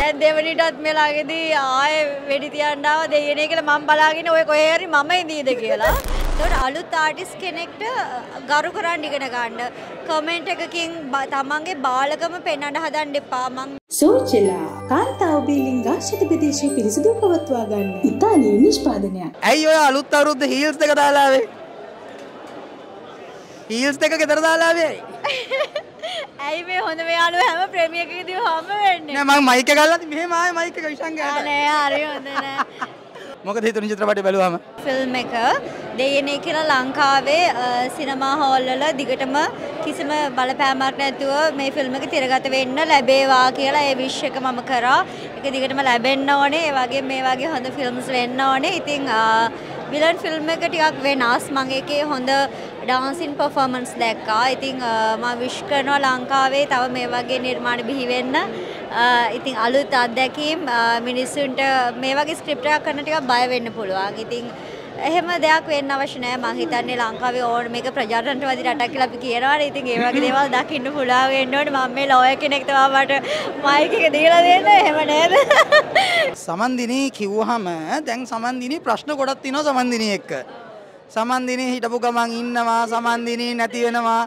දැන් දෙවෙනිටත් මෙලාගෙදී ආයේ වෙඩි තියන්න ආවා දෙයනේ කියලා මම බලාගෙන ඔය කොහේ හරි මම ඉදීද කියලා. ඒකට අලුත් ආටිස්ට් කෙනෙක්ට ගරු කරන් ඉගෙන ගන්න. කමෙන්ට් එකකින් තමන්ගේ බාලකම පෙන්වන්න හදන්න එපා මං. සෝචිලා කාන්තාව බිලින්ගා ශිතපදේශයේ පිරිසිදු පවත්වා ගන්න. ඉතාලියේ නිෂ්පාදනයක්. ඇයි ඔය අලුත් අවුරුද්ද හීල්ස් එක දාලා ආවේ? හීල්ස් එක ගෙදර දාලා ආවේ ඇයි? ඇයි මේ හොඳ මෙයාලෝ හැම ප්‍රේමියකකදී හම්බ වෙන්නේ නෑ මම මයික් එක ගල්ලාද මෙහෙම ආයේ මයික් එක විශ්ංගයට නෑ හරි හොඳ නෑ මොකද හිතුණු චිත්‍රපටය බලුවාම ෆිල්ම් එක දෙයනේ කියලා ලංකාවේ සිනමා හෝල් වල දිගටම කිසිම බලපෑමක් නැතුව මේ ෆිල්ම් එක තිරගත වෙන්න ලැබේවා කියලා ඒ විශ් එක මම කරා ඒක දිගටම ලැබෙන්න ඕනේ ඒ වගේ මේ වගේ හොඳ ෆිල්ම්ස් වෙන්න ඕනේ ඉතින් විලන් ෆිල්ම් එක ටිකක් වෙනස් මම ඒකේ හොඳ डांसिंग परफॉर्मेंस देखा आई थिंक मैं विश करना लंकावे तब मे वगे निर्माण बिहेवेन्न आई थिंक अलूत अद्दकीम मिनिसुंट मे वगे स्क्रिप्ट कन्नटिक बाय वेन्न पुलवा आई थिंक එහෙම දෙයක් වෙන්න අවශ්‍ය නැහැ මම හිතන්නේ ලංකාවේ ඕන මේක ප්‍රජාතන්ත්‍රවාදී රටක් කියලා අපි කියනවා නේද ඉතින් ඒ වගේ දේවල් දකින්න පුළුවන් වෙන්න ඕනේ මම මේ ලෝයර් කෙනෙක් තමයි මට මයික් එක දීලා දෙන්න එහෙම නේද සමන්දිනී කිව්වහම දැන් සමන්දිනී ප්‍රශ්න ගොඩක් තියෙනවා සමන්දිනී එක්ක සමන්දිනී හිටපු ගමන් ඉන්නවා සමන්දිනී නැති වෙනවා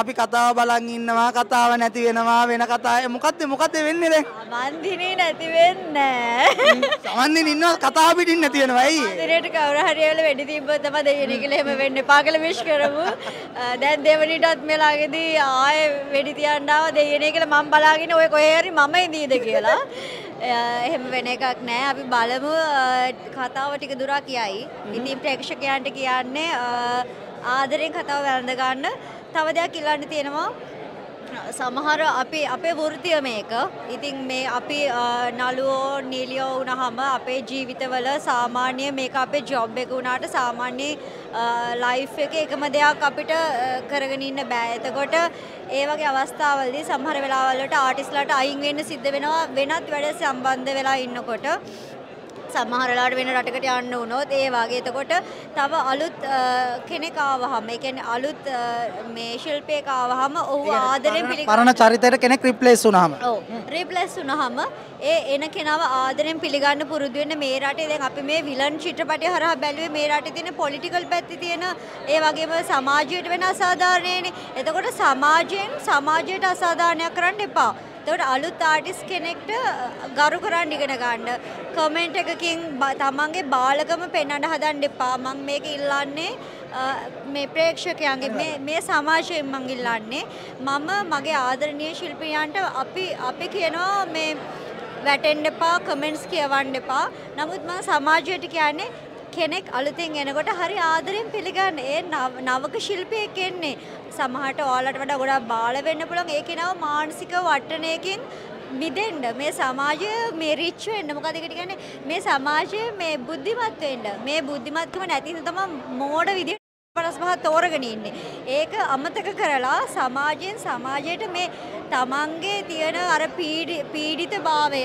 අපි කතාව බලන් ඉන්නවා කතාව නැති වෙනවා වෙන කතාව මොකද්ද වෙන්නේ දැන් සමන්දිනී නැති වෙන්නේ සමන්දිනී ඉන්නවා කතාව පිටින් නැති වෙනවා ඇයි ඉදිරියට කවුරු හරි එවල වෙඩි තිබ්බොත් තමයි දෙයනේ කියලා එහෙම වෙන්න එපා කියලා විශ් කරමු දැන් දෙවෙනිටත් මෙලාගෙදී ආයේ වෙඩි තියන්න ආවා දෙයනේ කියලා මම බලාගෙන ඔය කොහේ හරි මම ඉදීද කියලා එහෙම වෙන එකක් නෑ අපි බලමු කතාව ටික දුරක් යයි ඉතින් ප්‍රේක්ෂකයන්ට කියන්නේ ආදරෙන් කතාව වැළඳ ගන්න තව දෙයක් ඉල්ලන්න තියෙනවා සමහර අපි අපේ වෘත්තිය මේක. ඉතින් මේ අපි නළුවෝ නීලියෝ වුණාම අපේ ජීවිතවල සාමාන්‍ය මේක අපේ ජොබ් එක වුණාට සාමාන්‍ය ලයිෆ් එකේ එකම දෙයක් අපිට කරගෙන ඉන්න බෑ. එතකොට ඒ වගේ අවස්ථාවලදී සමහර වෙලාවල් වලට ආටිස්ට්ලාට අයින් වෙන්න සිද්ධ වෙනවා වෙනත් වැඩ සම්බන්ධ වෙලා ඉන්නකොට. සමහර වෙලාවට වෙන රටකට යන්න වුණොත් ඒ වගේ එතකොට තව අලුත් කෙනෙක් ආවහම ඒ කියන්නේ අලුත් මේ ශිල්පියෙක් ආවහම ඔහු ආදරෙන් පිළිගන්න පරණ චරිතයට කෙනෙක් රිප්ලේස් වුණාම ඔව් රිප්ලේස් වුණාම ඒ එන කෙනාව ආදරෙන් පිළිගන්න පුරුදු වෙන්න මේ රටේ දැන් අපි මේ විලන් චිත්‍රපටය හරහා බැලුවේ මේ රටේ තියෙන පොලිටිකල් පැත්තේ තියෙන ඒ වගේම සමාජයට වෙන අසාධාරණේනේ එතකොට සමාජයට අසාධාරණයක් කරන්න එපා ඒකට අලුත් ආටිස්ට් කෙනෙක්ට ගරු කරන් ඉගෙන ගන්න. කමෙන්ට් එකකින් තමන්ගේ බාලකම පෙන්වන්න හදන්න එපා. මම මේක ඉල්ලන්නේ මේ ප්‍රේක්ෂකයන්ගේ මේ සමාජයෙන් මම ඉල්ලන්නේ මම මගේ ආදරණීය ශිල්පියන්ට අපි කියනවා මේ වැටෙන්න එපා කමෙන්ට්ස් කියවන්න එපා. නමුත් මම සමාජයට කියන්නේ කෙනෙක් අලුතෙන් එනකොට හරි ආදරෙන් පිළිගන්න ඒ නවක ශිල්පියෙක් එන්නේ සමහරට ඔයාලට වඩා ගොඩාක් බාල වෙන්න පුළුවන් ඒ කෙනාව මානසික වටනයකින් මිදෙන්න මේ සමාජය මේ රිච් වෙන්න මොකද ඒක කියන්නේ මේ සමාජයේ මේ බුද්ධිමත් වෙන්න මේ බුද්ධිමත්කම නැති නිසා තමයි මෝඩ විදිහට පරස්පර තෝරගෙන ඉන්නේ ඒක අමතක කරලා සමාජයට මේ තමන්ගේ තියෙන අර පීඩිතභාවය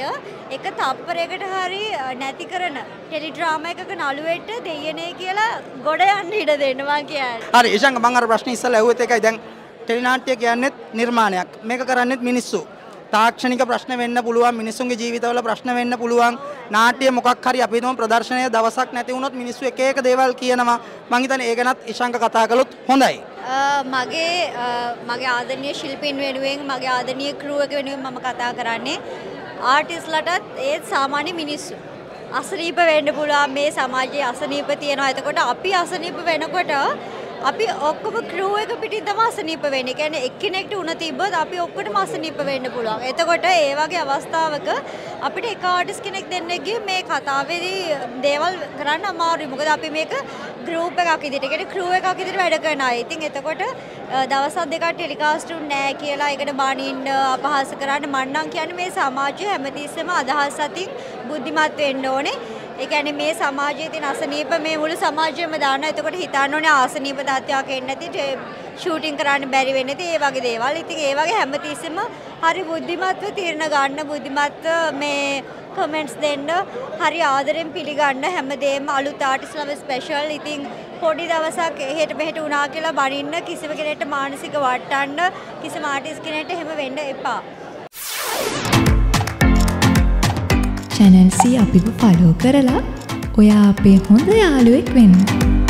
එක තප්පරයකට හරි නැති කරන ටෙලි ඩ්‍රාමා එකක නළුවෙට දෙයනේ කියලා ගොඩ යන්න ඉඩ දෙන්න මං කියන්නේ. හරි ඉෂංග මං අර ප්‍රශ්නේ ඉස්සලා ඇහුවෙත් ඒකයි දැන් ටෙලි නාට්‍ය කියන්නේත් නිර්මාණයක්. මේක කරන්නේත් මිනිස්සු. තාක්ෂණික ප්‍රශ්න වෙන්න පුළුවන් මිනිස්සුන්ගේ ජීවිතවල ප්‍රශ්න වෙන්න පුළුවන්. නාට්‍ය මොකක් හරි අපි හිතමු ප්‍රදර්ශනය දවසක් නැති වුණොත් මිනිස්සු එක එක දේවල් කියනවා. මං හිතන්නේ ඒ ගැනත් ඉෂංග කතා කළොත් හොඳයි. මගේ ආදරණීය ශිල්පීන් වෙනුවෙන් මගේ ආදරණීය ක්‍රූ එක වෙනුවෙන් මම කතා කරන්නේ ආටිස්ට්ලටත් ඒ සාමාන්‍ය මිනිස්සු අසනීප වෙන්න පුළුවන් මේ සමාජයේ අසනීප තියෙනවා එතකොට අපි අසනීප වෙනකොට අපි ඔක්කොම ක්‍රූ එක පිටින් තමයි අසනීප වෙන්නේ. ඒ කියන්නේ එක්කෙනෙක්ට උණ තිබ්බොත් අපි ඔක්කොටම අසනීප වෙන්න පුළුවන්. එතකොට ඒ වගේ අවස්ථාවක අපිට එක ආටිස්ට් කෙනෙක් දෙන්නෙක්ගේ මේ කතාවේදී දේවල් කරන්න අමාරුයි. මොකද අපි මේක ගෲප් එකක් ඉදිරියට, ඒ කියන්නේ ක්‍රූ එකක් ඉදිරියට වැඩ කරන අය. ඉතින් එතකොට දවසක් දෙකක් ටෙලිකාස්ට් වුන්නේ නැහැ කියලා ඒකට බානින්න අපහාස කරන්න මන්නම් කියන්නේ මේ සමාජය හැමතිස්සෙම අදහස් අතින් බුද්ධිමත් වෙන්න ඕනේ. ඒ සමාජයේ තියෙන අසනීපමේ මුළු සමාජයම දානවා. එතකොට හිතන්න ඕනේ ආසනීප තත්ත්වයක් එන්නේ නැති ෂූටින් කරන්න බැරි වෙන්නේ නැති ඒ වගේ දේවල්. ඉතින් ඒ වගේ හැමතිස්සෙම හරි බුද්ධිමත්ව තීරණ ගන්න, බුද්ධිමත්ව මේ කමෙන්ට්ස් දෙන්න, හරි ආදරෙන් පිළිගන්න හැමදේම අලුත් ආටිස්ට් ලව ස්පෙෂල්. ඉතින් පොඩි දවසක් එහෙට මෙහෙට වුණා කියලා බනින්න, කිසිම කෙනෙක්ට මානසික වටන්න, කිසිම ආටිස්ට් කෙනෙක්ට එහෙම වෙන්න එපා. चैनल सी आप फॉलो करला ओया पे होंद यालुवेक वेन।